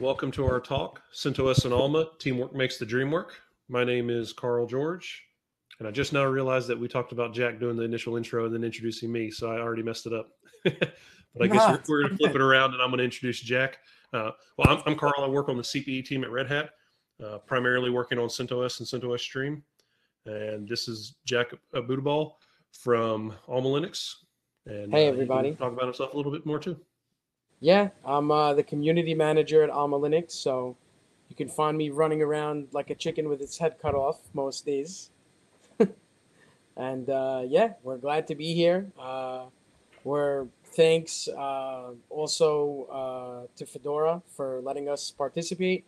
Welcome to our talk, CentOS and Alma, Teamwork Makes the Dream Work. My name is Carl George, and I just now realized that we talked about Jack doing the initial intro and then introducing me, so I already messed it up. But I guess we're going to flip it around, and I'm going to introduce Jack. Well, I'm Carl. I work on the CPE team at Red Hat, primarily working on CentOS and CentOS Stream. And this is Jack Aboutboul from AlmaLinux. And, hey, everybody. Talk about himself a little bit more, too. Yeah, I'm the community manager at AlmaLinux, so you can find me running around like a chicken with its head cut off most days. And yeah, we're glad to be here. Thanks also to Fedora for letting us participate.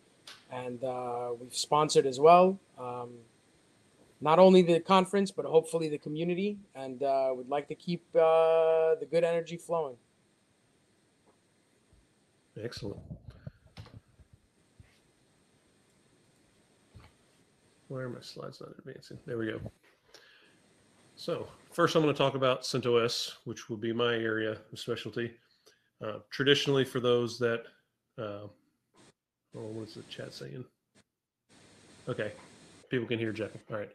And we've sponsored as well, not only the conference, but hopefully the community. And we'd like to keep the good energy flowing. Excellent. Where are my slides not advancing? There we go. So first I'm going to talk about CentOS, which will be my area of specialty. Traditionally, for those that, what's the chat saying? Okay, people can hear Jeff. All right.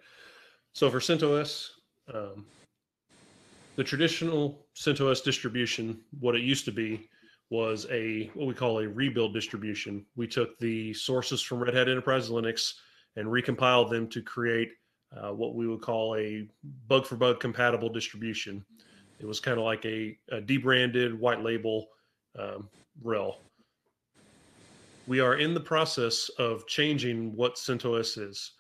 So for CentOS, the traditional CentOS distribution, what it used to be, was a what we call a rebuild distribution. We took the sources from Red Hat Enterprise Linux and recompiled them to create what we would call a bug-for-bug compatible distribution. It was kind of like a debranded white label RHEL. We are in the process of changing what CentOS is.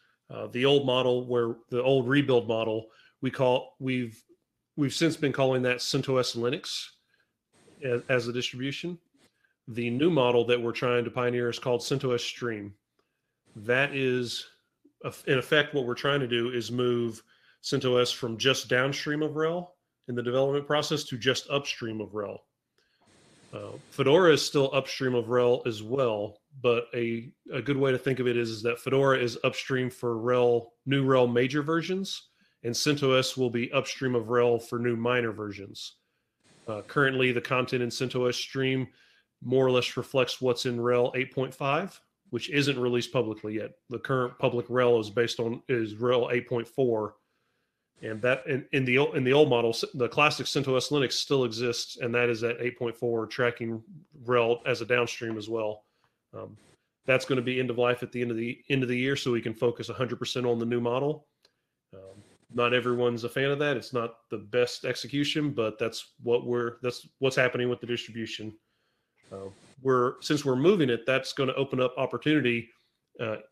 The old model, where the old rebuild model, we've since been calling that CentOS Linux as a distribution. The new model that we're trying to pioneer is called CentOS Stream. That is, in effect, what we're trying to do is move CentOS from just downstream of RHEL in the development process to just upstream of RHEL. Fedora is still upstream of RHEL as well, but a good way to think of it is that Fedora is upstream for RHEL, new RHEL major versions, and CentOS will be upstream of RHEL for new minor versions. Currently, the content in CentOS Stream more or less reflects what's in RHEL 8.5, which isn't released publicly yet. The current public RHEL is based on RHEL 8.4, and that in the old model, the classic CentOS Linux still exists, and that is at 8.4, tracking RHEL as a downstream as well. That's going to be end of life at the end of the year, so we can focus 100% on the new model. Not everyone's a fan of that. It's not the best execution, but that's what's happening with the distribution. Since we're moving it, that's going to open up opportunity, and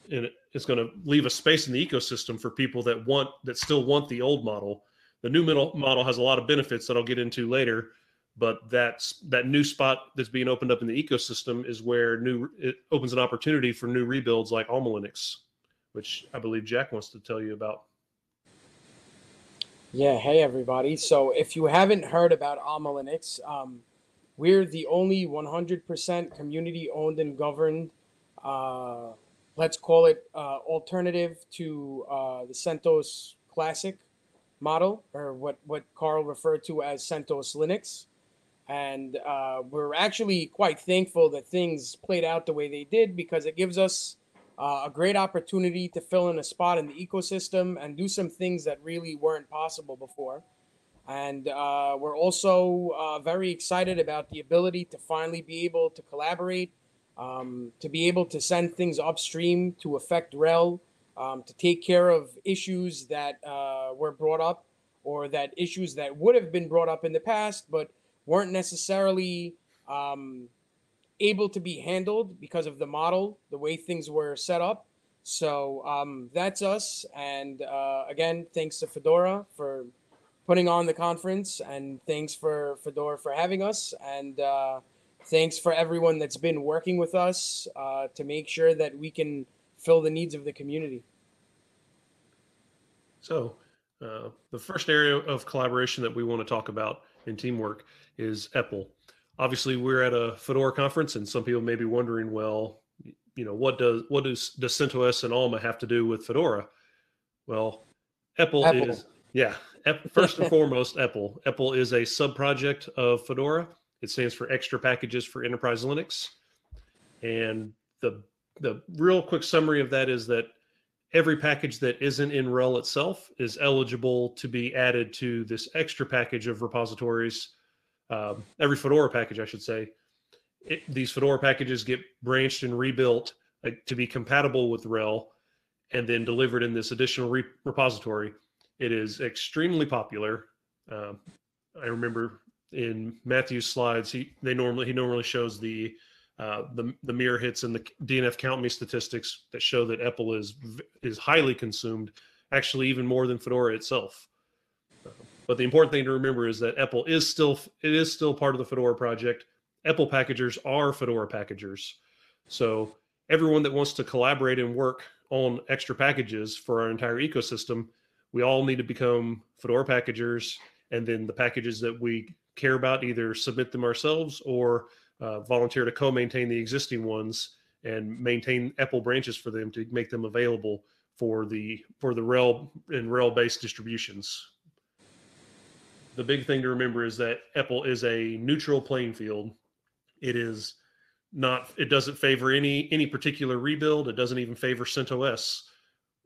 it's going to leave a space in the ecosystem for people that still want the old model. The new model has a lot of benefits that I'll get into later, but that new spot that's being opened up in the ecosystem is where it opens an opportunity for new rebuilds like AlmaLinux, which I believe Jack wants to tell you about. Yeah, hey everybody. So if you haven't heard about AlmaLinux, we're the only 100% community owned and governed, let's call it alternative to the CentOS classic model, or what Carl referred to as CentOS Linux. And we're actually quite thankful that things played out the way they did, because it gives us a great opportunity to fill in a spot in the ecosystem and do some things that really weren't possible before. And we're also very excited about the ability to finally be able to collaborate, to be able to send things upstream to affect RHEL, to take care of issues that were brought up, or that issues that would have been brought up in the past but weren't necessarily able to be handled because of the model, the way things were set up. So that's us. And again, thanks to Fedora for putting on the conference, and thanks for Fedora for having us. And thanks for everyone that's been working with us to make sure that we can fill the needs of the community. So the first area of collaboration that we want to talk about in teamwork is EPEL. Obviously, we're at a Fedora conference, and some people may be wondering, well, you know, what does CentOS and Alma have to do with Fedora? Well, EPEL is, yeah, first and foremost, EPEL. EPEL is a subproject of Fedora. It stands for Extra Packages for Enterprise Linux, and the real quick summary of that is that every package that isn't in RHEL itself is eligible to be added to this extra package of repositories. Every Fedora package, I should say. These Fedora packages get branched and rebuilt to be compatible with RHEL and then delivered in this additional repository. It is extremely popular. I remember in Matthew's slides, he normally shows the mirror hits and the DNF count me statistics that show that EPEL is highly consumed, actually even more than Fedora itself. But the important thing to remember is that EPEL is still part of the Fedora project. EPEL packagers are Fedora packagers. So everyone that wants to collaborate and work on extra packages for our entire ecosystem, we all need to become Fedora packagers, and then the packages that we care about either submit them ourselves or volunteer to co-maintain the existing ones and maintain EPEL branches for them to make them available for the RHEL and RHEL-based distributions. The big thing to remember is that EPEL is a neutral playing field. It is not. It doesn't favor any particular rebuild. It doesn't even favor CentOS.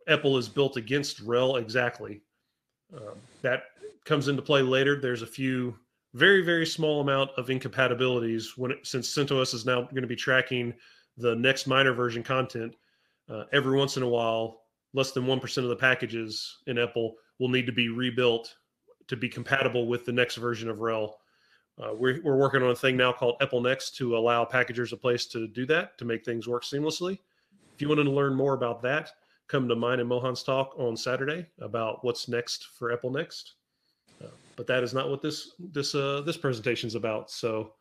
EPEL is built against RHEL exactly. That comes into play later. There's a few very small amount of incompatibilities since CentOS is now going to be tracking the next minor version content. Every once in a while, less than 1% of the packages in EPEL will need to be rebuilt to be compatible with the next version of RHEL. We're working on a thing now called EPEL Next to allow packagers a place to do that, to make things work seamlessly. If you wanted to learn more about that, come to mine and Mohan's talk on Saturday about what's next for EPEL Next. But that is not what this presentation is about. So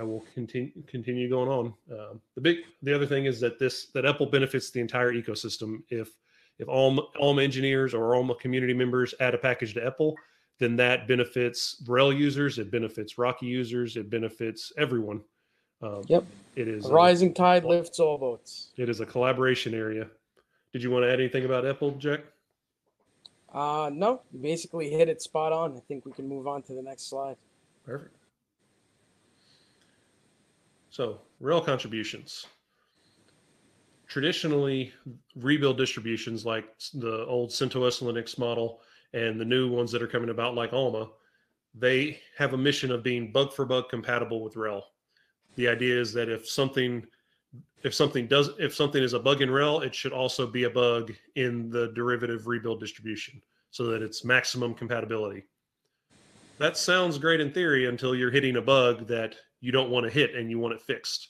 I will continue going on. The other thing is that that EPEL benefits the entire ecosystem. If all engineers or all community members add a package to EPEL, then that benefits RHEL users, it benefits Rocky users, it benefits everyone. Yep. It is a rising tide lifts all boats. It is a collaboration area. Did you want to add anything about EPEL, Jack? No, you basically hit it spot on. I think we can move on to the next slide. Perfect. So, RHEL contributions. Traditionally, rebuild distributions like the old CentOS Linux model and the new ones that are coming about like Alma, they have a mission of being bug for bug compatible with RHEL. The idea is that if something is a bug in RHEL, it should also be a bug in the derivative rebuild distribution so that it's maximum compatibility. That sounds great in theory until you're hitting a bug that you don't want to hit and you want it fixed.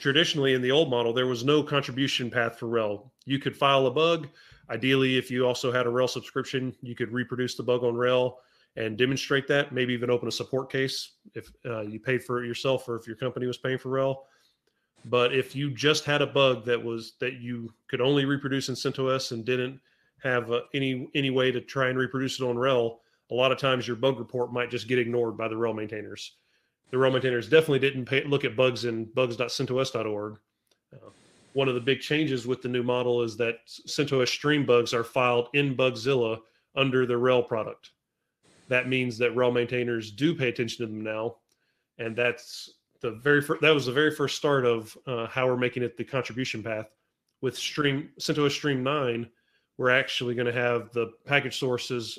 Traditionally, in the old model, there was no contribution path for RHEL. You could file a bug. Ideally, if you also had a RHEL subscription, you could reproduce the bug on RHEL and demonstrate that, maybe even open a support case if you paid for it yourself or if your company was paying for RHEL. But if you just had a bug that you could only reproduce in CentOS and didn't have any way to try and reproduce it on RHEL, a lot of times your bug report might just get ignored by the RHEL maintainers. The RHEL maintainers definitely didn't look at bugs in bugs.centos.org. One of the big changes with the new model is that CentOS Stream bugs are filed in Bugzilla under the RHEL product. That means that RHEL maintainers do pay attention to them now, and that was the very first start of how we're making it the contribution path. With CentOS Stream 9, we're actually going to have the package sources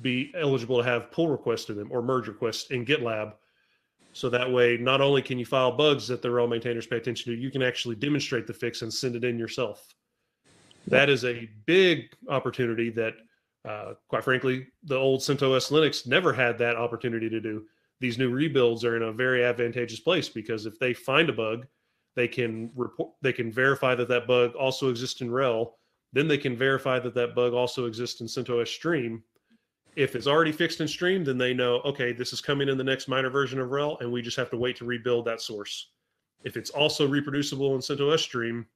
be eligible to have pull requests to them or merge requests in GitLab. So that way, not only can you file bugs that the RHEL maintainers pay attention to, you can actually demonstrate the fix and send it in yourself. That is a big opportunity that, quite frankly, the old CentOS Linux never had that opportunity to do. These new rebuilds are in a very advantageous place because if they find a bug, they can verify that that bug also exists in RHEL. Then they can verify that that bug also exists in CentOS Stream. If it's already fixed in Stream, then they know, okay, this is coming in the next minor version of RHEL, and we just have to wait to rebuild that source. If it's also reproducible in CentOS Stream,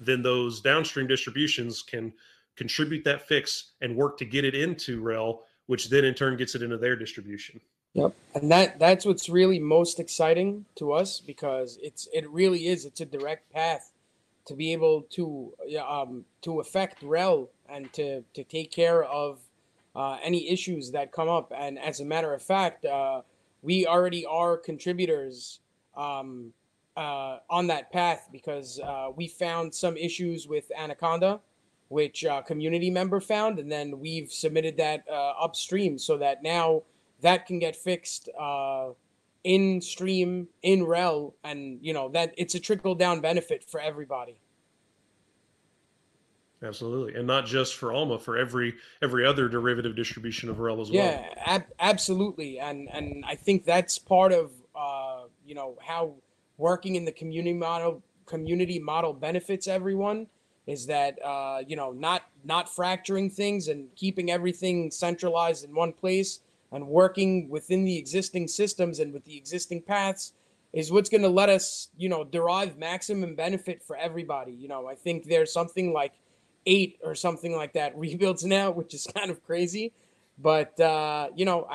then those downstream distributions can contribute that fix and work to get it into RHEL, which then in turn gets it into their distribution. Yep, and that's what's really most exciting to us because it's a direct path to be able to affect RHEL and to take care of any issues that come up. And as a matter of fact, we already are contributors on that path, because we found some issues with Anaconda, which a community member found, and then we've submitted that upstream so that now that can get fixed in stream, in rel, and you know that it's a trickle down benefit for everybody. Absolutely, and not just for Alma, for every other derivative distribution of rel as well. Yeah, absolutely, and I think that's part of you know, how working in the community model benefits everyone, is that you know, not fracturing things and keeping everything centralized in one place and working within the existing systems and with the existing paths is what's going to let us, you know, derive maximum benefit for everybody. You know, I think there's something like 8 or something like that rebuilds now, which is kind of crazy, but you know,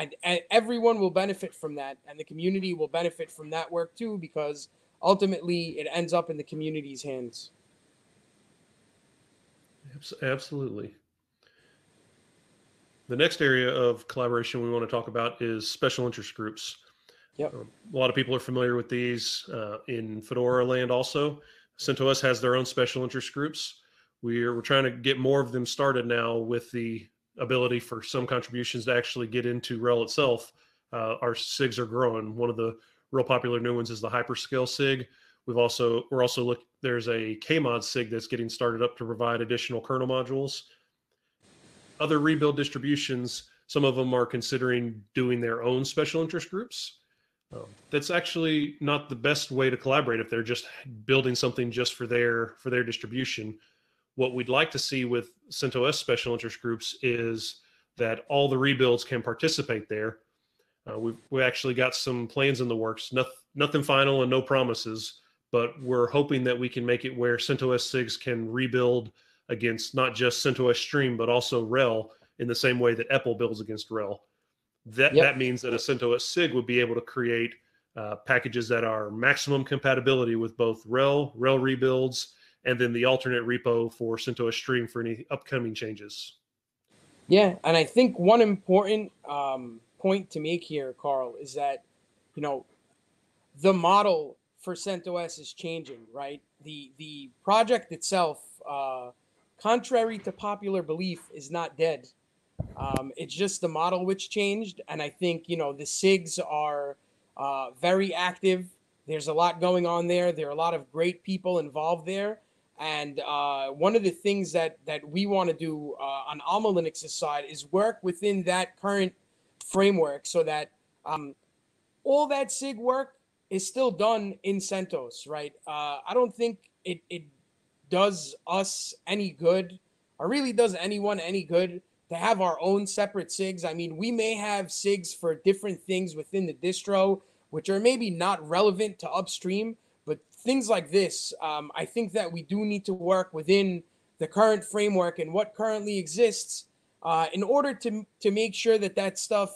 everyone will benefit from that, and the community will benefit from that work too, because ultimately it ends up in the community's hands. Absolutely. The next area of collaboration we want to talk about is special interest groups. Yep. A lot of people are familiar with these in Fedora land also. CentOS has their own special interest groups. We're trying to get more of them started now with the ability for some contributions to actually get into RHEL itself. Our SIGs are growing. One of the real popular new ones is the hyperscale SIG. We're also looking, there's a Kmod SIG that's getting started up to provide additional kernel modules. Other rebuild distributions, some of them are considering doing their own special interest groups. That's actually not the best way to collaborate if they're just building something just for their distribution. What we'd like to see with CentOS special interest groups is that all the rebuilds can participate there. We actually got some plans in the works, nothing final and no promises, but we're hoping that we can make it where CentOS SIGs can rebuild against not just CentOS Stream, but also RHEL in the same way that EPEL builds against RHEL. That means that a CentOS SIG would be able to create packages that are maximum compatibility with both RHEL rebuilds, and then the alternate repo for CentOS Stream for any upcoming changes. Yeah, and I think one important point to make here, Carl, is that, you know, the model for CentOS is changing, right? The project itself, contrary to popular belief, is not dead. It's just the model which changed. And I think, you know, the SIGs are very active. There's a lot going on there. There are a lot of great people involved there. And one of the things that we want to do on AlmaLinux's side is work within that current framework so that all that SIG work is still done in CentOS, right? I don't think it does us any good, or really does anyone any good, to have our own separate SIGs. I mean, we may have SIGs for different things within the distro, which are maybe not relevant to upstream, but things like this, I think that we do need to work within the current framework and what currently exists in order to make sure that stuff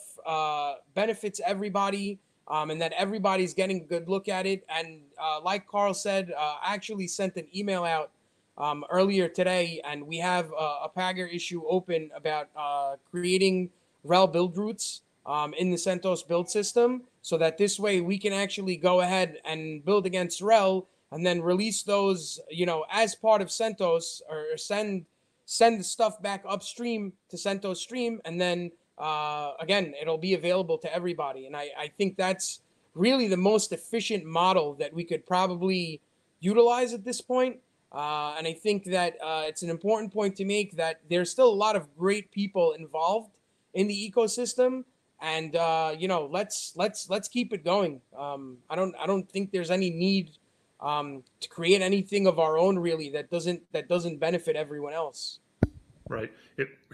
benefits everybody, and that everybody's getting a good look at it. And like Carl said, I actually sent an email out earlier today, and we have a Pagure issue open about creating RHEL build routes in the CentOS build system, so that this way we can actually go ahead and build against RHEL and then release those, you know, as part of CentOS, or send the stuff back upstream to CentOS Stream, and then again, it'll be available to everybody. And I think that's really the most efficient model that we could probably utilize at this point. And I think that it's an important point to make that there's still a lot of great people involved in the ecosystem, and you know, let's keep it going. I don't think there's any need to create anything of our own, really, that doesn't benefit everyone else. Right.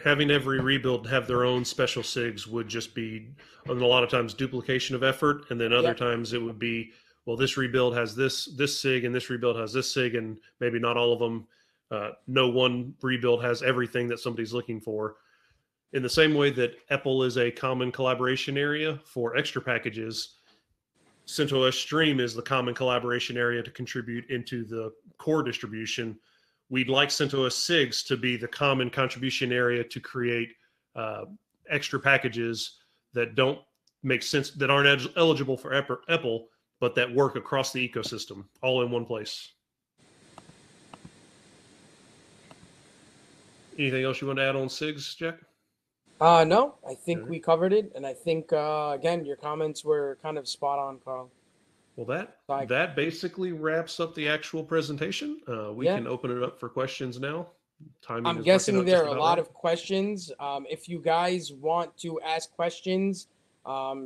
Having every rebuild have their own special SIGs would just be, a lot of times, duplication of effort, and then other times it would be, well, this rebuild has this SIG, and this rebuild has this SIG, and maybe not all of them. No one rebuild has everything that somebody's looking for. In the same way that EPEL is a common collaboration area for extra packages, CentOS Stream is the common collaboration area to contribute into the core distribution. We'd like CentOS SIGs to be the common contribution area to create extra packages that don't make sense, that aren't eligible for EPEL, but that work across the ecosystem all in one place. Anything else you want to add on SIGs, Jack? No, I think we covered it. And I think, again, your comments were kind of spot on, Carl. Well, that basically wraps up the actual presentation. We can open it up for questions now. Timing I'm guessing there are a lot of questions. If you guys want to ask questions,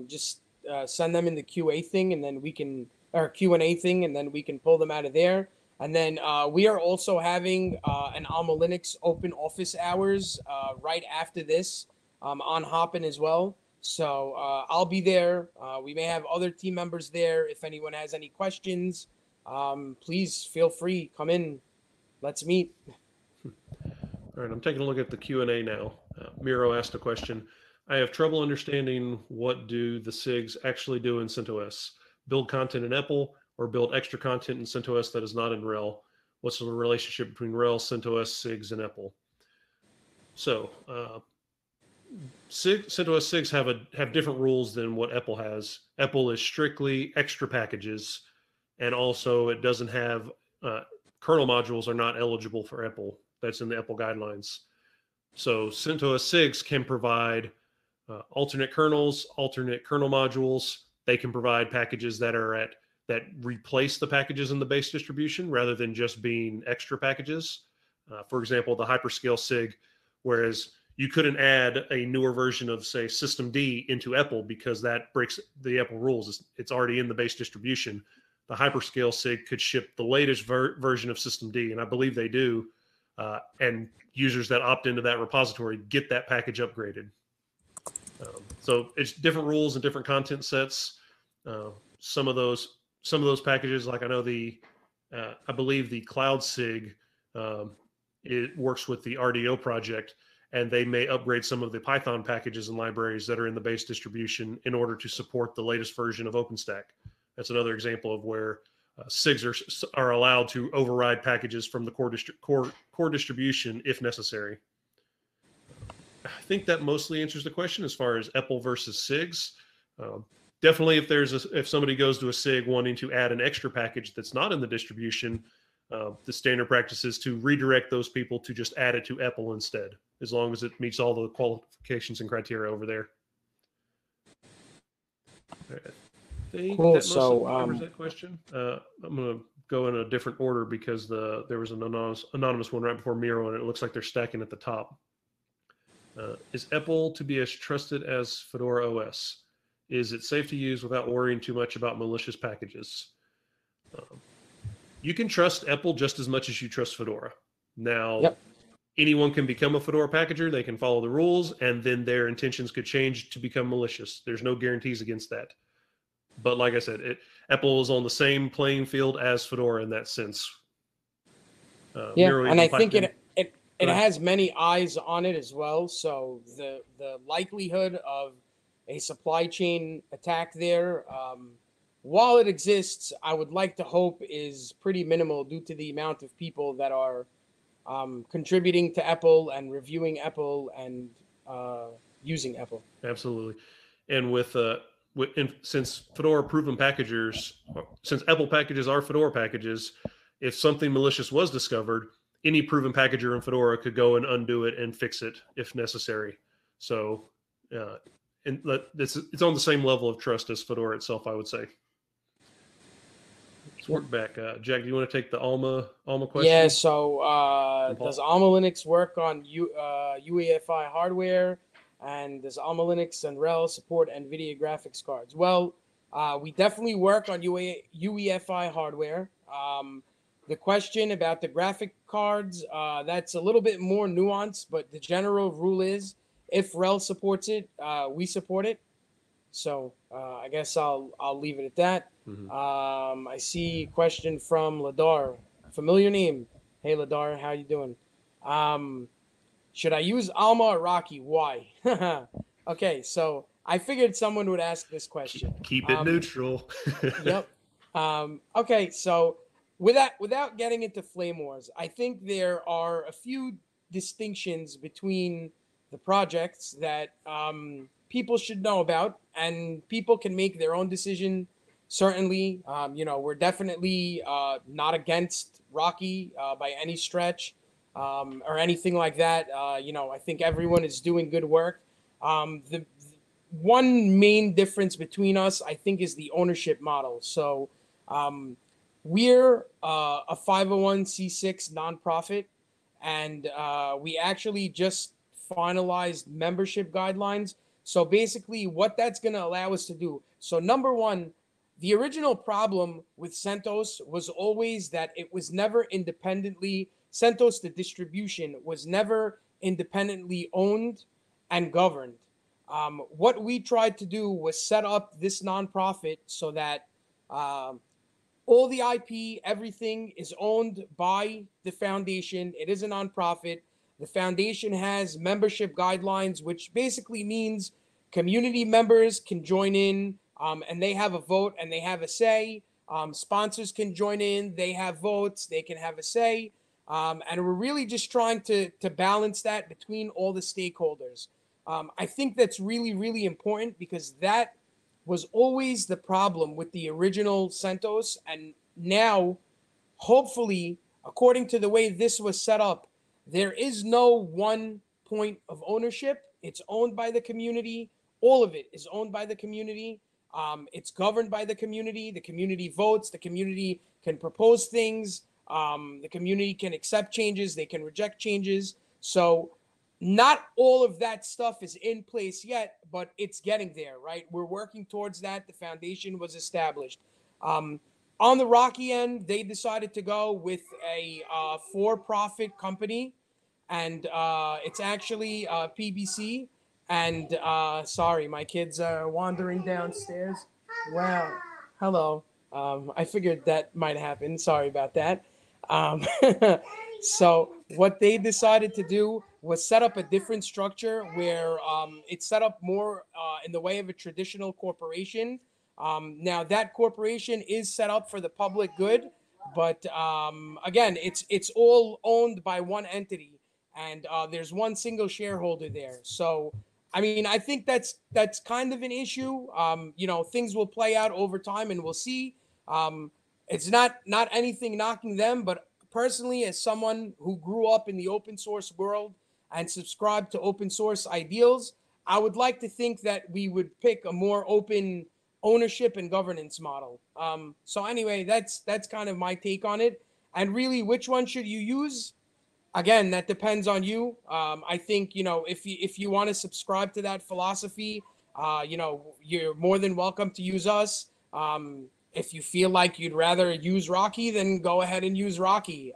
just send them in the QA thing, and then we can, or Q&A thing, and then we can pull them out of there. And then we are also having an AlmaLinux open office hours right after this on Hopin as well. So I'll be there. We may have other team members there. If anyone has any questions, please feel free. Come in. Let's meet. All right, I'm taking a look at the Q&A now. Miro asked a question. I have trouble understanding what do the SIGs actually do in CentOS? Build content in EPEL or build extra content in CentOS that is not in RHEL? What's the relationship between RHEL, CentOS, SIGs, and EPEL? So, CentOS SIGs have different rules than what EPEL has. EPEL is strictly extra packages, and also it doesn't have kernel modules are not eligible for EPEL. That's in the EPEL guidelines. So CentOS SIGs can provide alternate kernels, alternate kernel modules. They can provide packages that are that replace the packages in the base distribution rather than just being extra packages. For example, the hyperscale SIG, whereas you couldn't add a newer version of, say, systemd into EPEL because that breaks the EPEL rules. It's already in the base distribution. The hyperscale SIG could ship the latest version of systemd, and I believe they do. And users that opt into that repository get that package upgraded. So it's different rules and different content sets. Some of those packages, like I know I believe the Cloud SIG, it works with the RDO project, and they may upgrade some of the Python packages and libraries that are in the base distribution in order to support the latest version of OpenStack. That's another example of where SIGs are allowed to override packages from the core distribution if necessary. I think that mostly answers the question as far as EPEL versus SIGs. Definitely, if somebody goes to a SIG wanting to add an extra package that's not in the distribution, the standard practice is to redirect those people to just add it to EPEL instead, as long as it meets all the qualifications and criteria over there. All right. Cool. So, that question. I'm going to go in a different order because there was an anonymous one right before Miro, and it looks like they're stacking at the top. Is EPEL to be as trusted as Fedora OS? Is it safe to use without worrying too much about malicious packages? You can trust EPEL just as much as you trust Fedora. Now, anyone can become a Fedora packager. They can follow the rules, and then their intentions could change to become malicious. There's no guarantees against that. But like I said, EPEL is on the same playing field as Fedora in that sense. And I think it has many eyes on it as well. So the likelihood of a supply chain attack there, while it exists, I would like to hope is pretty minimal due to the amount of people that are contributing to EPEL and reviewing EPEL and using EPEL. Absolutely. And since Fedora proven packagers, since EPEL packages are Fedora packages, if something malicious was discovered, any proven packager in Fedora could go and undo it and fix it if necessary. So, it's on the same level of trust as Fedora itself, I would say. Let's work back. Jack, do you want to take the Alma question? Yeah. So, does AlmaLinux work on UEFI hardware? And does AlmaLinux and RHEL support NVIDIA graphics cards? Well, we definitely work on UEFI hardware. The question about the graphic cards, that's a little bit more nuanced, but the general rule is if RHEL supports it, we support it. So I guess I'll leave it at that. Mm-hmm. I see a question from Ladar. Familiar name. Hey, Ladar, how you doing? Should I use Alma or Rocky? Why? Okay, so I figured someone would ask this question. Keep it neutral. Yep. Okay, so without getting into flame wars, I think there are a few distinctions between the projects that people should know about, and people can make their own decision certainly, you know, we're definitely not against Rocky by any stretch or anything like that. You know, I think everyone is doing good work. The one main difference between us, I think, is the ownership model. So we're a 501c6 nonprofit, and we actually just finalized membership guidelines. So basically what that's going to allow us to do. So number one, the original problem with CentOS was always that it was never independently, CentOS, the distribution, was never independently owned and governed. What we tried to do was set up this nonprofit so that all the IP, everything is owned by the foundation. It is a nonprofit. The foundation has membership guidelines, which basically means community members can join in and they have a vote and they have a say. Sponsors can join in, they have votes, they can have a say. And we're really just trying to balance that between all the stakeholders. I think that's really, really important because that was always the problem with the original CentOS. And now, hopefully, according to the way this was set up, there is no one point of ownership. It's owned by the community. All of it is owned by the community. It's governed by the community. The community votes. The community can propose things. The community can accept changes. They can reject changes. So not all of that stuff is in place yet, but it's getting there, right? We're working towards that. The foundation was established. On the Rocky end, they decided to go with a for-profit company. And it's actually PBC. And sorry, my kids are wandering downstairs. Wow. Hello. I figured that might happen. Sorry about that. So what they decided to do was set up a different structure where it's set up more in the way of a traditional corporation. Now that corporation is set up for the public good, but again, it's all owned by one entity, and there's one single shareholder there. So, I mean, I think that's kind of an issue. You know, things will play out over time, and we'll see. It's not anything knocking them, but personally, as someone who grew up in the open source world and subscribed to open source ideals, I would like to think that we would pick a more open ownership and governance model. So anyway, that's kind of my take on it. And really, which one should you use? Again, that depends on you. I think, you know, if you want to subscribe to that philosophy, you know, you're more than welcome to use us. If you feel like you'd rather use Rocky, then go ahead and use Rocky.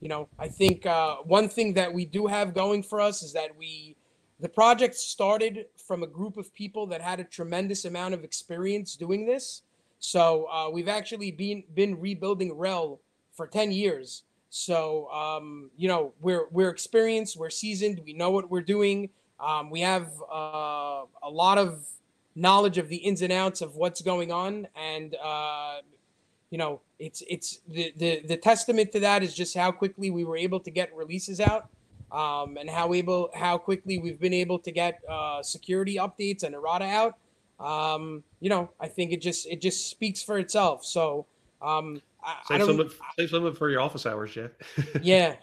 You know, I think one thing that we do have going for us is that the project started from a group of people that had a tremendous amount of experience doing this. So we've actually been rebuilding RHEL for 10 years. So, you know, we're experienced, we're seasoned, we know what we're doing. We have a lot of knowledge of the ins and outs of what's going on. And, you know, it's the testament to that is just how quickly we were able to get releases out. And how quickly we've been able to get security updates and errata out. You know, I think it just speaks for itself. So save something for your office hours, Jeff. Yeah.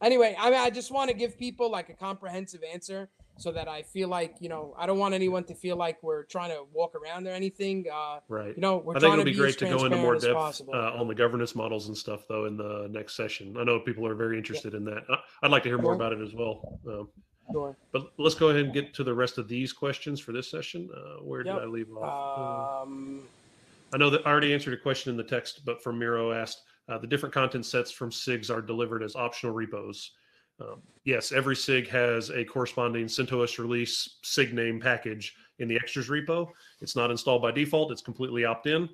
Anyway, I mean, I just want to give people like a comprehensive answer so that I feel like, you know, I don't want anyone to feel like we're trying to walk around or anything. Right. You know, I think it'll be great to go into more depth on the governance models and stuff, though, in the next session. I know people are very interested in that. I'd like to hear more about it as well. Sure. But let's go ahead and get to the rest of these questions for this session. Where did I leave off? I know that I already answered a question in the text, but from Miro asked, the different content sets from SIGs are delivered as optional repos. Yes, every SIG has a corresponding CentOS release SIG name package in the extras repo. It's not installed by default. It's completely opt-in.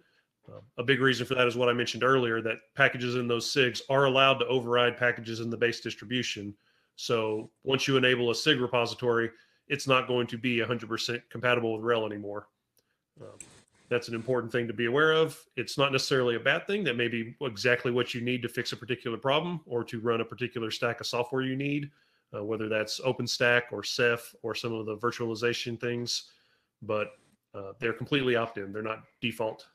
A big reason for that is what I mentioned earlier, that packages in those SIGs are allowed to override packages in the base distribution. So once you enable a SIG repository, it's not going to be 100% compatible with RHEL anymore. That's an important thing to be aware of. It's not necessarily a bad thing. That may be exactly what you need to fix a particular problem or to run a particular stack of software you need, whether that's OpenStack or Ceph or some of the virtualization things. But They're completely opt-in. They're not default.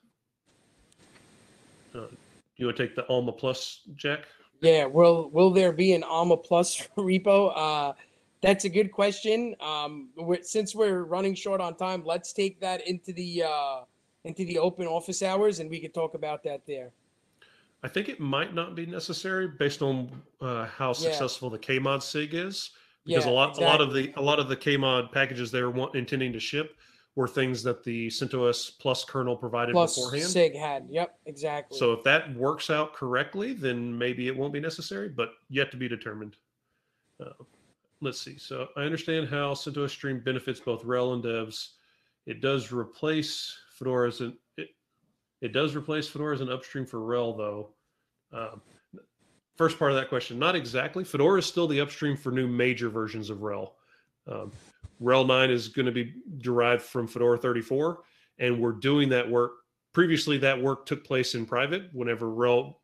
You want to take the Alma Plus, Jack? Yeah. Will there be an Alma Plus repo? That's a good question. Since we're running short on time, let's take that into the open office hours, and we could talk about that there. I think it might not be necessary based on how successful the KMod SIG is, because a lot of the KMod packages they were intending to ship were things that the CentOS Plus kernel provided beforehand. SIG had, yep, exactly. So if that works out correctly, then maybe it won't be necessary, but yet to be determined. Let's see. So I understand how CentOS Stream benefits both RHEL and devs. It does replace Fedora as an upstream for RHEL, though. First part of that question, not exactly. Fedora is still the upstream for new major versions of RHEL. RHEL 9 is going to be derived from Fedora 34, and we're doing that work. Previously, that work took place in private whenever RHEL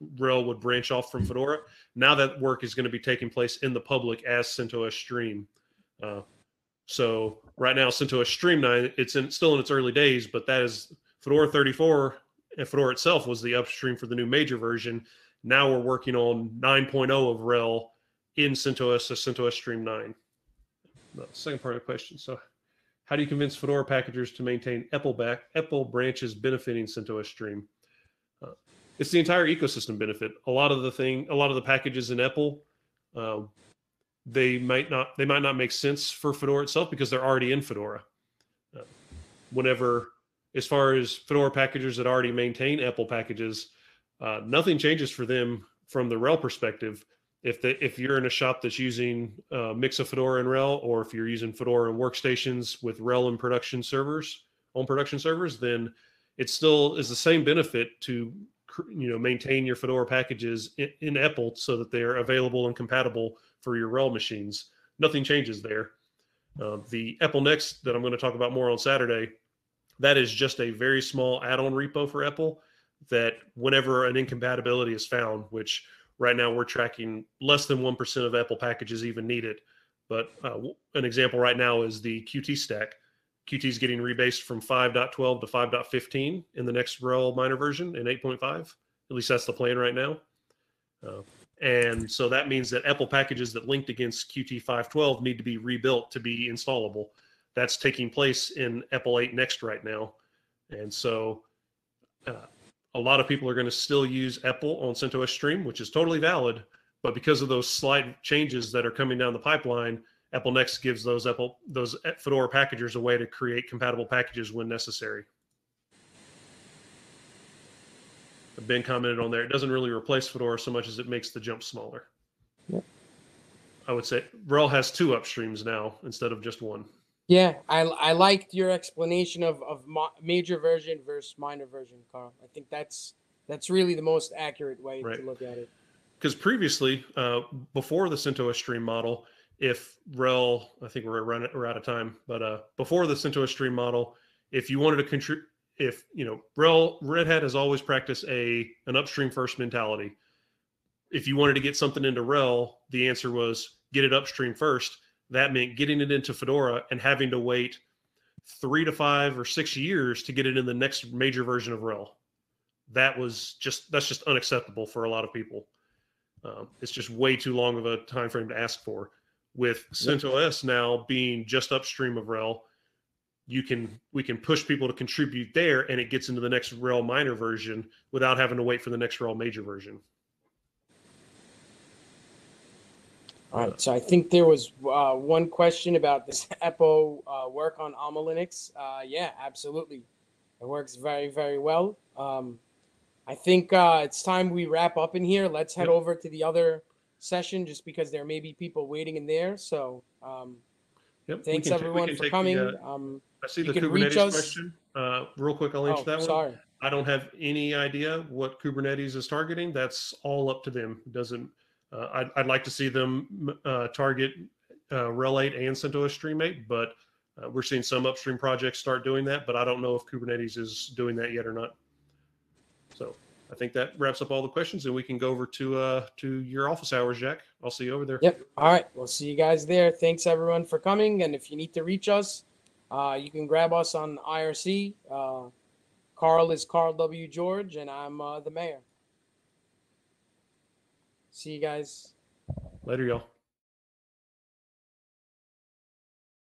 would branch off from Fedora. Now that work is going to be taking place in the public as CentOS Stream. So right now, CentOS Stream 9, it's still in its early days, but that is Fedora 34. And Fedora itself was the upstream for the new major version. Now we're working on 9.0 of RHEL in CentOS, so CentOS Stream 9. The second part of the question. So how do you convince Fedora packagers to maintain EPEL branches benefiting CentOS Stream? It's the entire ecosystem benefit. A lot of the packages in EPEL, they might not make sense for Fedora itself because they're already in Fedora. As far as Fedora packagers that already maintain EPEL packages, nothing changes for them from the RHEL perspective. If you're in a shop that's using a mix of Fedora and RHEL, or if you're using Fedora and workstations with RHEL and production servers, on production servers, then it still is the same benefit to maintain your Fedora packages in EPEL so that they are available and compatible for your RHEL machines. Nothing changes there. The EPEL Next that I'm going to talk about more on Saturday, that is just a very small add-on repo for EPEL that whenever an incompatibility is found, which right now we're tracking less than 1% of EPEL packages even need it. But an example right now is the Qt stack. Qt is getting rebased from 5.12 to 5.15 in the next RHEL minor version in 8.5. At least that's the plan right now. And so that means that EPEL packages that linked against Qt 5.12 need to be rebuilt to be installable. That's taking place in EPEL 8 Next right now. And so a lot of people are going to still use EPEL on CentOS Stream, which is totally valid. But because of those slight changes that are coming down the pipeline, EPEL Next gives those Fedora packagers a way to create compatible packages when necessary. Ben commented on there, it doesn't really replace Fedora so much as it makes the jump smaller. Yep. I would say RHEL has two upstreams now instead of just one. Yeah, I liked your explanation of major version versus minor version, Carl. I think that's really the most accurate way to look at it. Because previously, before the CentOS Stream model, if RHEL, I think we're out of time, but before the CentOS Stream model, if you wanted to contribute, Red Hat has always practiced an upstream first mentality. If you wanted to get something into RHEL, the answer was get it upstream first. That meant getting it into Fedora and having to wait 3 to 5 or 6 years to get it in the next major version of RHEL. That's just unacceptable for a lot of people. It's just way too long of a time frame to ask for. With CentOS now being just upstream of RHEL, we can push people to contribute there, and it gets into the next RHEL minor version without having to wait for the next RHEL major version. All right, so I think there was one question about this EPEL work on AlmaLinux. Yeah, absolutely. It works very, very well. I think it's time we wrap up in here. Let's head over to the other session just because there may be people waiting in there. So thanks everyone for coming. I see the Kubernetes question. Real quick, I'll answer that one. Sorry. I don't have any idea what Kubernetes is targeting. That's all up to them. It doesn't. I'd like to see them target RHEL 8 and CentOS Stream 8, but we're seeing some upstream projects start doing that, but I don't know if Kubernetes is doing that yet or not. So I think that wraps up all the questions, and we can go over to your office hours, Jack. I'll see you over there. Yep. All right. We'll see you guys there. Thanks, everyone, for coming. And if you need to reach us, You can grab us on IRC. Carl is Carl W. George, and I'm the mayor. See you guys. Later, y'all.